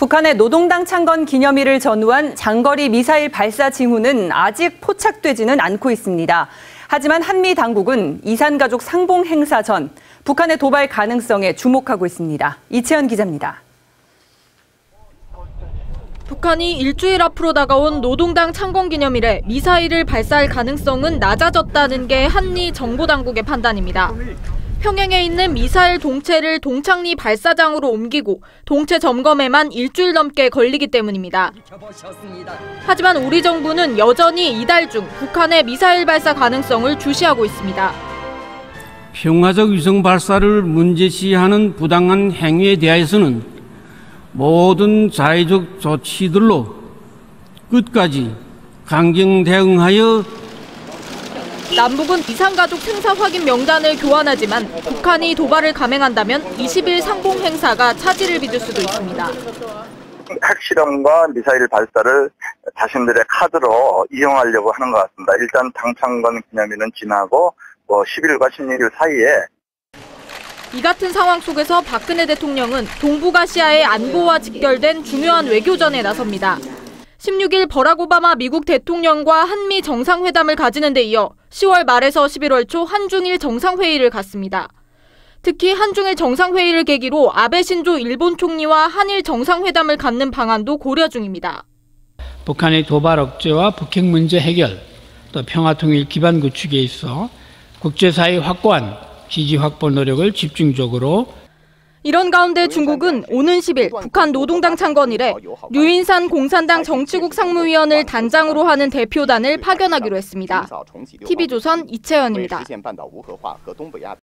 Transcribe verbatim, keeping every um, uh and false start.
북한의 노동당 창건 기념일을 전후한 장거리 미사일 발사 징후는 아직 포착되지는 않고 있습니다. 하지만 한미 당국은 이산가족 상봉 행사 전 북한의 도발 가능성에 주목하고 있습니다. 이채연 기자입니다. 북한이 일주일 앞으로 다가온 노동당 창건 기념일에 미사일을 발사할 가능성은 낮아졌다는 게 한미 정보당국의 판단입니다. 평양에 있는 미사일 동체를 동창리 발사장으로 옮기고 동체 점검에만 일주일 넘게 걸리기 때문입니다. 하지만 우리 정부는 여전히 이달 중 북한의 미사일 발사 가능성을 주시하고 있습니다. 평화적 위성 발사를 문제시하는 부당한 행위에 대해서는 모든 자의적 조치들로 끝까지 강경 대응하여 남북은 이산가족 생사 확인 명단을 교환하지만 북한이 도발을 감행한다면 이십 일 상봉 행사가 차질을 빚을 수도 있습니다. 핵실험과 미사일 발사를 자신들의 카드로 이용하려고 하는 것 같습니다. 일단 당창건 기념일은 지나고 뭐 십 일과 십육 일 사이에. 이 같은 상황 속에서 박근혜 대통령은 동북아시아의 안보와 직결된 중요한 외교전에 나섭니다. 십육 일 버락 오바마 미국 대통령과 한미 정상회담을 가지는 데 이어 시월 말에서 십일월 초 한중일 정상회의를 갖습니다. 특히 한중일 정상회의를 계기로 아베 신조 일본 총리와 한일 정상회담을 갖는 방안도 고려 중입니다. 북한의 도발 억제와 북핵 문제 해결, 또 평화통일 기반 구축에 있어 국제사회 확고한 지지 확보 노력을 집중적으로 이런 가운데 중국은 오는 십 일 북한 노동당 창건일에 류인산 공산당 정치국 상무위원을 단장으로 하는 대표단을 파견하기로 했습니다. 티비조선 이채연입니다.